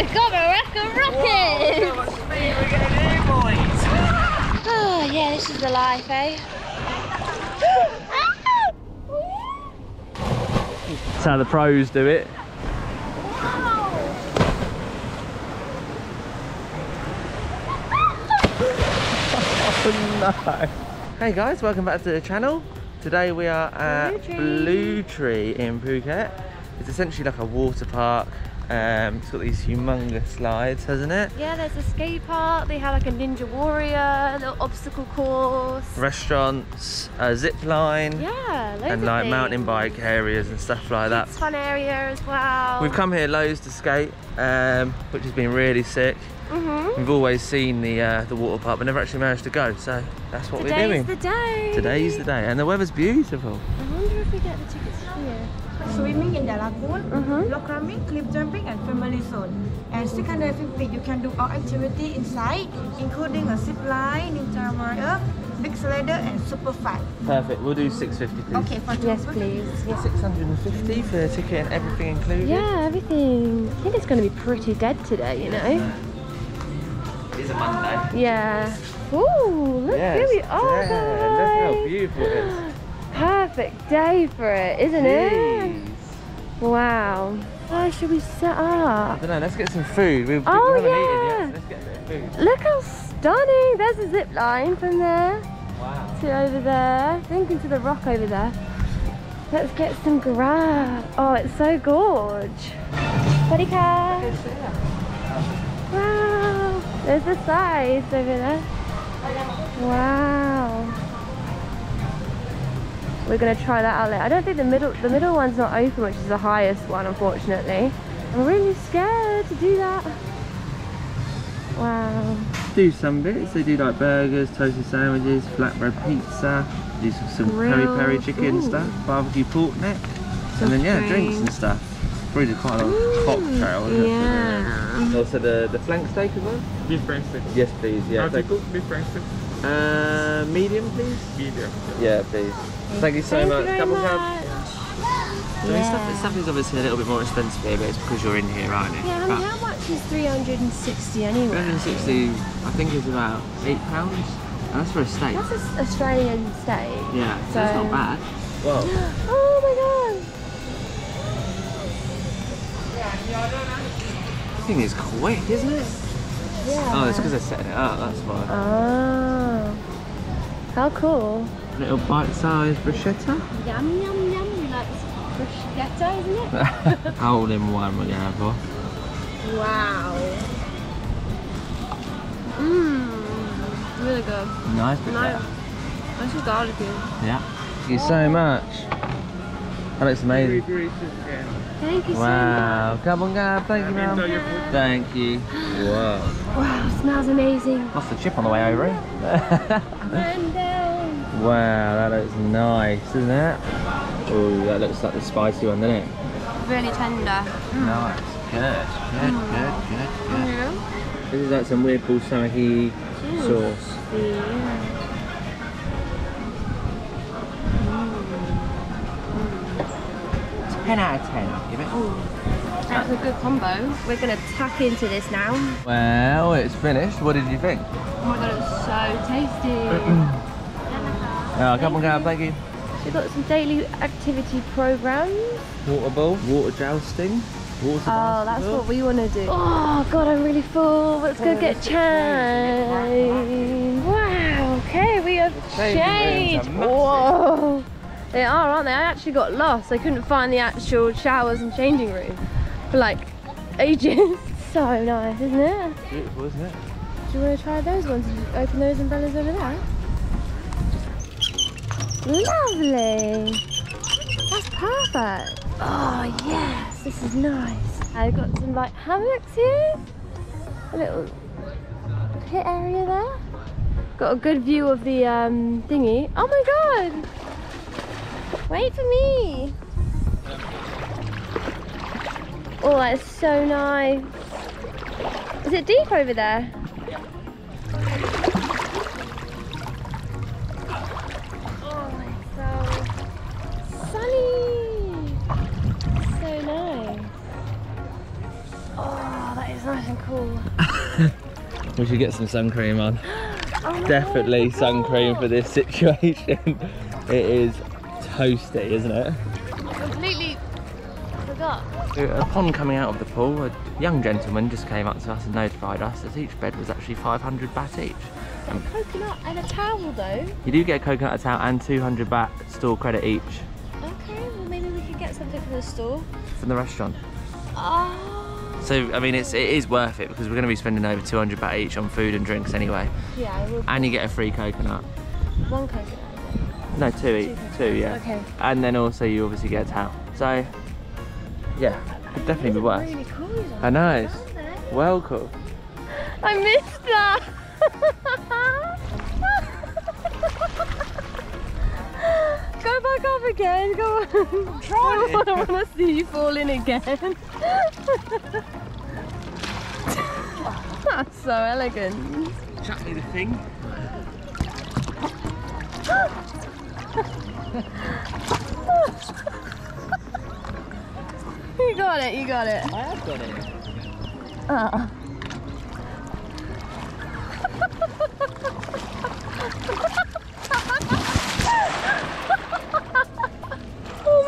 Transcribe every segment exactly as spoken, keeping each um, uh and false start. I got my rack of rockets! Whoa, so much speed we're getting here, boys! Oh, yeah, this is the life, eh? That's how the pros do it. No. Hey guys, welcome back to the channel. Today we are at Blue Tree, Blue Tree in Phuket. It's essentially like a water park. Um, it's got these humongous slides, hasn't it? Yeah, there's a skate park. They have like a Ninja Warrior, a little obstacle course, restaurants, a zip line, yeah, loads and of like things. Mountain bike areas and stuff like that. It's a fun area as well. We've come here loads to skate, um, which has been really sick. Mm-hmm. We've always seen the uh, the water park, but never actually managed to go. So that's what Today's we're doing. Today's the day. Today's the day, and the weather's beautiful. I wonder if we get the tickets here. Swimming in the lagoon, mm-hmm. log climbing, cliff jumping, and family zone. And six hundred fifty, you can do all activity inside, including a zip line, Ninja Warrior, big slider, and super fight. Perfect. We'll do six fifty, please. Okay, for yes, please. Yeah. six hundred fifty for the ticket and everything included. Yeah, everything. I think it's going to be pretty dead today, you know. It's a Monday. Yeah. Ooh, look yes, here we are. Yeah, look how beautiful it is. Perfect day for it, isn't Jeez. it? Wow. Where should we set up? I don't know, let's get some food. We've, oh, we haven't yeah. eaten yet, so let's get a bit of food. Look how stunning. There's a zip line from there wow. to over there. I think into the rock over there. Let's get some grab. Oh, it's so gorge. Bodika. Wow. There's the sides over there. Wow. We're gonna try that out later. I don't think the middle the middle one's not open, which is the highest one, unfortunately. I'm really scared to do that. Wow. Do some bits. They do like burgers, toasted sandwiches, flatbread pizza. Do some, some peri peri chicken Ooh. stuff, barbecue pork neck, so and then yeah, strange. drinks and stuff. Really quite a cocktail. Yeah. Also the, the flank steak as well? Beef flank steak. Yes please. Yeah. How do you cook beef flank steak? Uh, medium please? Medium. Yeah please. Thank, Thank you so much. You Double cab. Yeah. So yeah. Stuff is obviously a little bit more expensive here, but it's because you're in here, aren't you? Yeah, I mean, but how much is three hundred sixty anyway? three hundred sixty I think is about eight pounds. Oh, that's for a steak. That's an Australian steak. Yeah, so that's not bad. Well. Oh my god. This thing is quick, isn't it? Yeah. Oh, it's because they're setting it up, that's why. Oh. How cool. Little bite-sized bruschetta. Yum, yum, yum. That's bruschetta, isn't it? All in one we're going to have for. Wow. Mmm. Really good. Nice bruschetta. Nice with garlic in. Yeah. Thank you so much. That looks amazing. Thank you wow. so much. Wow, come on, Gab. Thank you, ma'am. Thank you. Wow. Wow, smells amazing. Lost the chip on the way over here. Wow, that looks nice, isn't it? Oh, that looks like the spicy one, doesn't it? Really tender. Mm. Nice. Good. Good, mm. good, good, good. Mm. This is like some weird balsamic sauce. Yeah. ten out of ten, give it. Ooh, that's a good combo. We're going to tuck into this now. Well, it's finished. What did you think? Oh my god, it's so tasty. Oh, come on, Gab, thank you. We've got some daily activity programs. Water bowl, water jousting. Water oh, that's bowl. what we want to do. Oh god, I'm really full. Let's go oh, get changed. Wow, okay, we have changed. Whoa. They are, aren't they? I actually got lost. I couldn't find the actual showers and changing room for like ages. So nice, isn't it? Beautiful, isn't it? Do you want to try those ones? Did you open those umbrellas over there? Lovely. That's perfect. Oh yes, this is nice. I've got some like hammocks here. A little pit area there. Got a good view of the um, thingy. Oh my god! Wait for me! Oh, that's so nice. Is it deep over there? Yeah. Oh, it's so sunny! So nice. Oh, that is nice and cool. We should get some sun cream on. Oh, definitely sun cream for this situation. It is toasty, isn't it? Completely forgot. Upon coming out of the pool, a young gentleman just came up to us and notified us that each bed was actually five hundred baht each. A coconut and a towel though. You do get a coconut, a towel and two hundred baht store credit each. Okay, well maybe we could get something from the store. From the restaurant. Oh. So, I mean, it's, it is worth it because we're going to be spending over two hundred baht each on food and drinks anyway. Yeah, I will. And you get a free coconut. One coconut? No, two each. Two, two, yeah. Okay. And then also you obviously get a towel. So, yeah, it'd definitely be worth it. Really cool. I know, it's well cool. I missed that! Go back up again, go on. I'm trying. I don't want to see you fall in again. That's so elegant. Chuck me the thing. You got it, you got it. I have got it. Oh.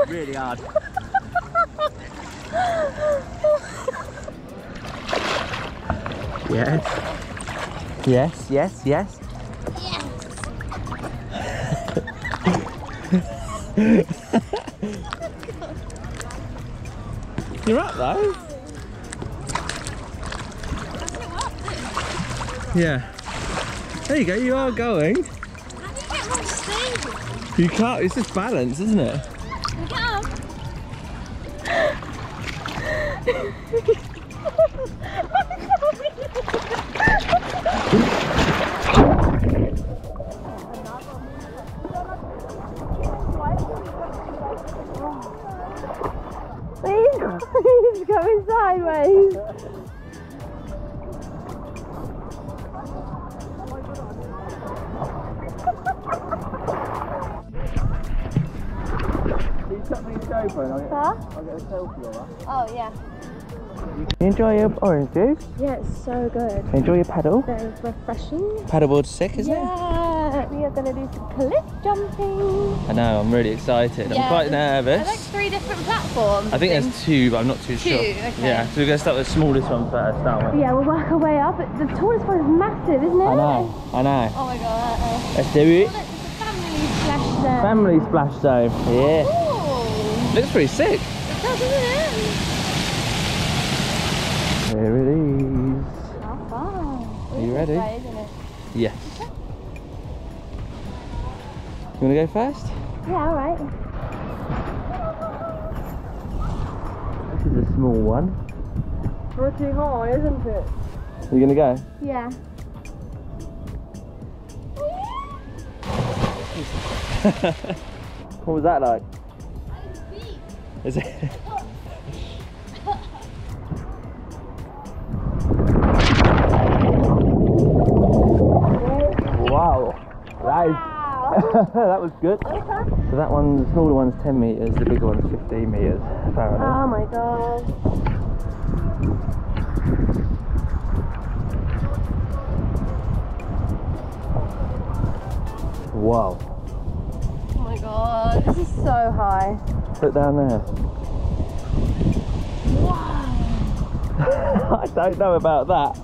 It's really hard. Yes. Yes, yes, yes. Yes. You're up though. Yeah. There you go, you are going. How do you get more stable? You can't, it's just balance, isn't it? Get up. He's going sideways. Huh? Oh yeah. You enjoy your orange juice? Yeah, it's so good. Enjoy your paddle? Very refreshing. Paddleboard's sick, isn't yeah. it? Yeah, we are going to do some cliff jumping. I know, I'm really excited. Yeah, I'm quite nervous. There's like three different platforms. I think things. There's two, but I'm not too two, sure. Two, okay. Yeah, so we're going to start with the smallest one first, aren't we? Yeah, we'll work our way up. The tallest one is massive, isn't it? I know, I know. Oh my god. Uh-oh. Let's do it. Oh, look, it's a family splash zone. Family splash zone, yeah. Oh, cool. Looks pretty sick. It does, isn't it? Here it is. How fun. Are you ready? Right, isn't it? Yes. Okay. You want to go first? Yeah, alright. This is a small one. Pretty high, isn't it? Are you going to go? Yeah. What was that like? I was beat. Is it? That was good. Okay. So that one, the smaller one's ten meters, the bigger one's fifteen meters. Apparently. Oh my god. Wow. Oh my god, this is so high. Put down there. Wow. I don't know about that.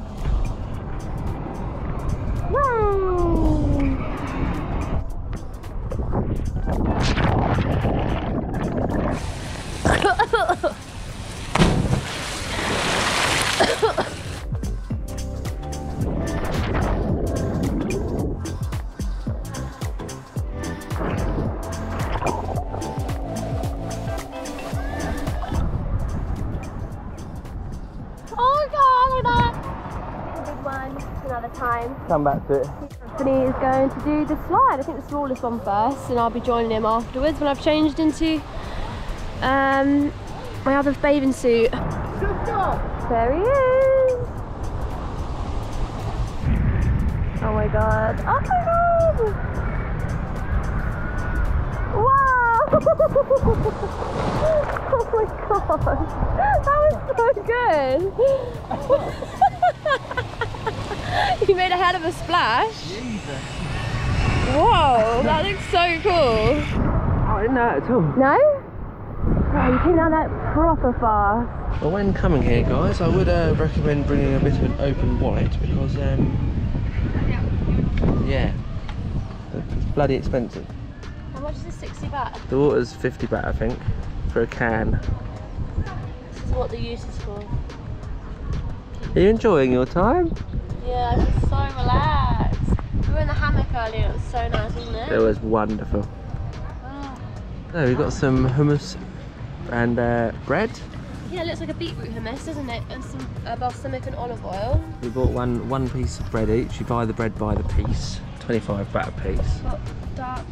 Come back to it. Anthony is going to do the slide, I think the smallest one first, and I'll be joining him afterwards when I've changed into um, my other bathing suit. There he is! Oh my god, oh my god! Wow! Oh my god, that was so good! You made a head of a splash. Jesus. Whoa, that looks so cool. I didn't know it at all. No? Oh, you came down that proper fast. Well, when coming here, guys, I would uh, recommend bringing a bit of an open wallet because, um, yeah, it's bloody expensive. How much is this? sixty baht? The water's fifty baht, I think. For a can. This is what the use is for. Are you enjoying your time? Yeah, I feel so relaxed. We were in the hammock earlier, it was so nice, wasn't it? It was wonderful. Oh. So we got some hummus and uh, bread. Yeah, it looks like a beetroot hummus, doesn't it? And some uh, balsamic and olive oil. We bought one one piece of bread each. You buy the bread by the piece, twenty-five baht a piece. Got dark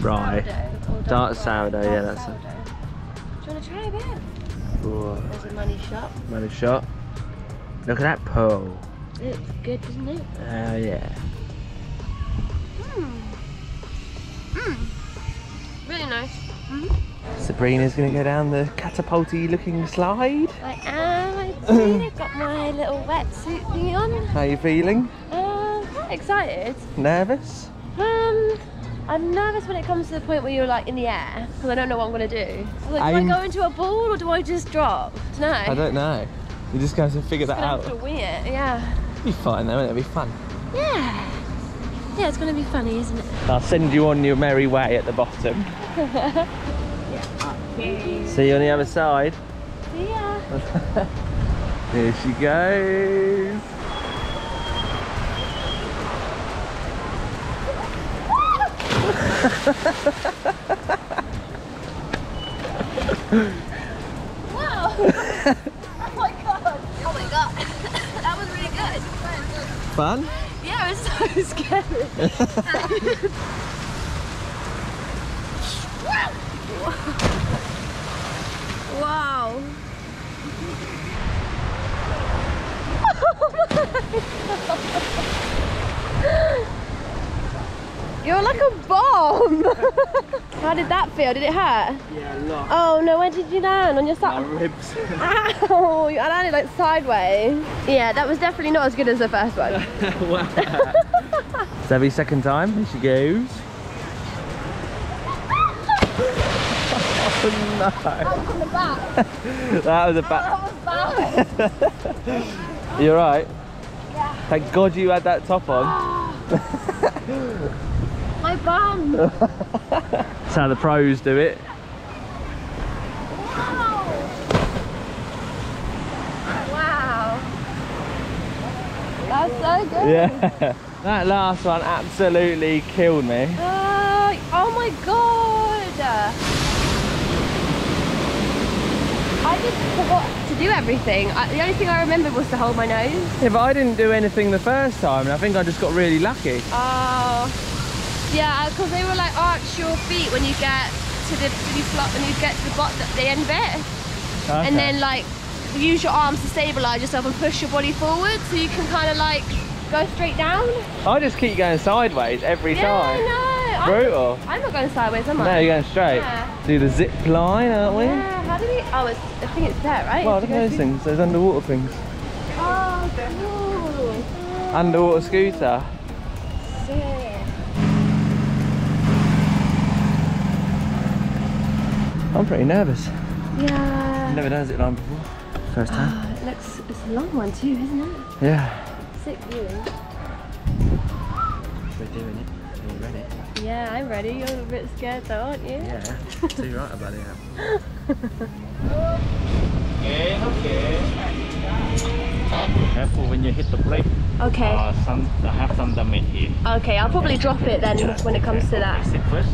rye. Sourdough, dark, dark sourdough, dark yeah, that's sourdough. it. Do you want to try a bit? Ooh. There's a money shot. Money shot. Look at that pearl. It's good, isn't it? Oh, uh, yeah. Mmm. Mmm. Really nice. Mm-hmm. Sabrina's going to go down the catapulty looking slide. I am. I do. I've got my little wetsuit thingy on. How are you feeling? Uh, quite excited. Nervous? Um. I'm nervous when it comes to the point where you're like in the air because I don't know what I'm going to do. Like, do I go into a ball or do I just drop? No. I don't know. You just going to figure that out. It's going to wing it, yeah. It'll be fine though, won't it? It'll be fun. Yeah. Yeah, it's going to be funny, isn't it? I'll send you on your merry way at the bottom. Yeah, okay. See you on the other side. See ya. There she goes. Wow! Oh my god! Oh my god! That was really good! Fun? Yeah, it was so scary! Wow! Oh my god! You're like a bomb! How did that feel? Did it hurt? Yeah, a lot. Oh no, where did you land? On your side? My ribs. Ow! I landed like sideways. Yeah, that was definitely not as good as the first one. Wow. It's every second time. Here she goes. Oh no. That was on the back. That was a back. That was bad. You're right. Yeah. Thank God you had that top on. My bum! That's how the pros do it. Wow! Wow! That's so good! Yeah! That last one absolutely killed me. Uh, oh my god! I just forgot to do everything. I, the only thing I remembered was to hold my nose. Yeah, but I didn't do anything the first time and I think I just got really lucky. Oh. Yeah, because they were like arch your feet when you get to the when you flop when you get to the bottom, the end bit, okay. And then like use your arms to stabilise yourself and push your body forward so you can kind of like go straight down. I just keep going sideways every yeah, time. Yeah, no, brutal. I'm, I'm not going sideways, am I? No, you're going straight. Yeah. Do the zip line, aren't we? Yeah. How do we? Oh, it's, I think it's there, right? Well, look at those things. Those underwater things. Oh, cool. Underwater scooter. Sick. I'm pretty nervous. Yeah. Never done a zip line before. First time. Oh, it looks, it's a long one too, isn't it? Yeah. Sick viewing. We're doing it. Are you ready? Yeah, I'm ready. You're a bit scared though, aren't you? Yeah. Too right about it. Okay, okay. Careful when you hit the plate. Okay. Uh, some, I have some damage here. Okay, I'll probably drop it then yeah. when it comes okay. to that. Sit first.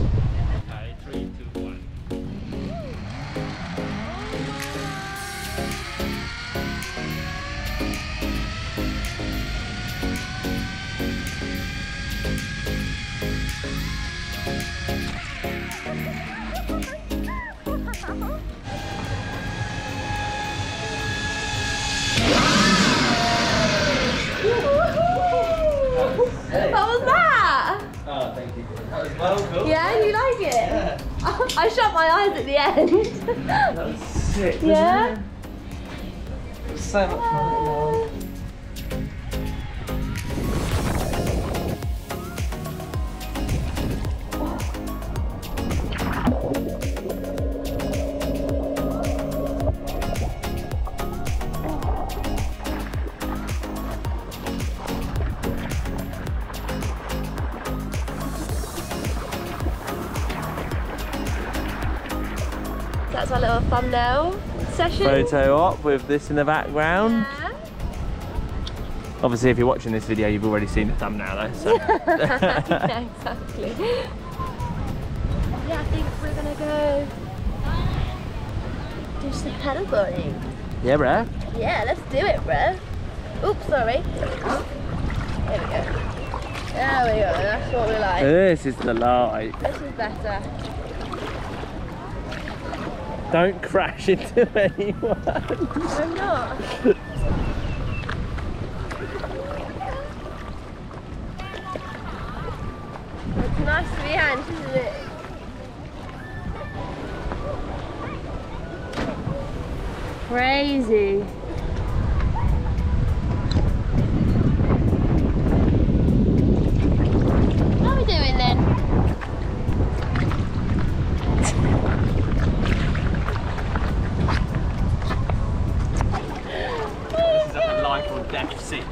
What was that? Oh, thank you. That was well cool. Yeah, you like it? Yeah. I shut my eyes at the end. That was sick, wasn't yeah. it? It was so much fun. That's our little thumbnail session. Photo op with this in the background. Yeah. Obviously, if you're watching this video, you've already seen the thumbnail though. So. Yeah, exactly. Yeah, I think we're gonna go do some paddleboarding. Yeah, bruh. Yeah, let's do it, bruh. Oops, sorry. There we go. There we go, that's what we like. This is the light. This is better. Don't crash into anyone. I'm not. It's nice to be hands, isn't it? Crazy. How are we doing then? Deficit.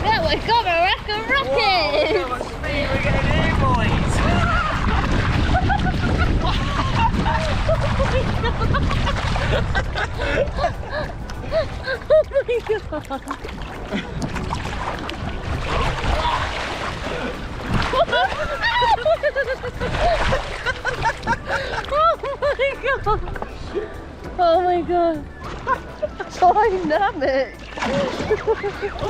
That was got a rack of rockets! Whoa, how much speed we're going to do, boys! Oh my god! Oh my god. Dynamic. I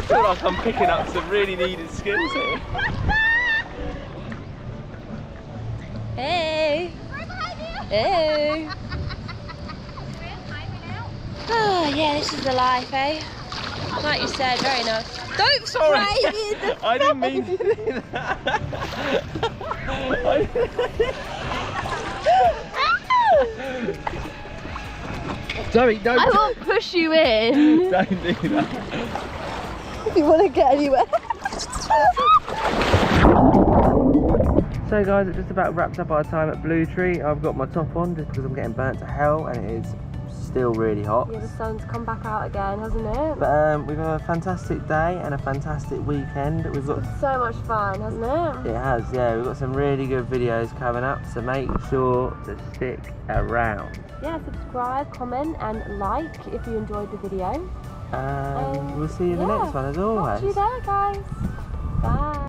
feel like I'm picking up some really needed skills here. Hey. Hey. Oh yeah, this is the life, eh? Like you said, very nice. Don't Sorry. I didn't mean to do that. Zoe, don't. I won't push you in. Don't do that. If you want to get anywhere. So guys, it just about wraps up our time at Blue Tree. I've got my top on just because I'm getting burnt to hell and it is still really hot. Yeah, the sun's come back out again, hasn't it? But um, we've had a fantastic day and a fantastic weekend. We've got it's so much fun, hasn't it? It has, yeah. We've got some really good videos coming up, so make sure to stick around. Yeah, subscribe, comment and like if you enjoyed the video. And um, we'll see you in yeah, the next one as always. Catch you there, guys. Bye.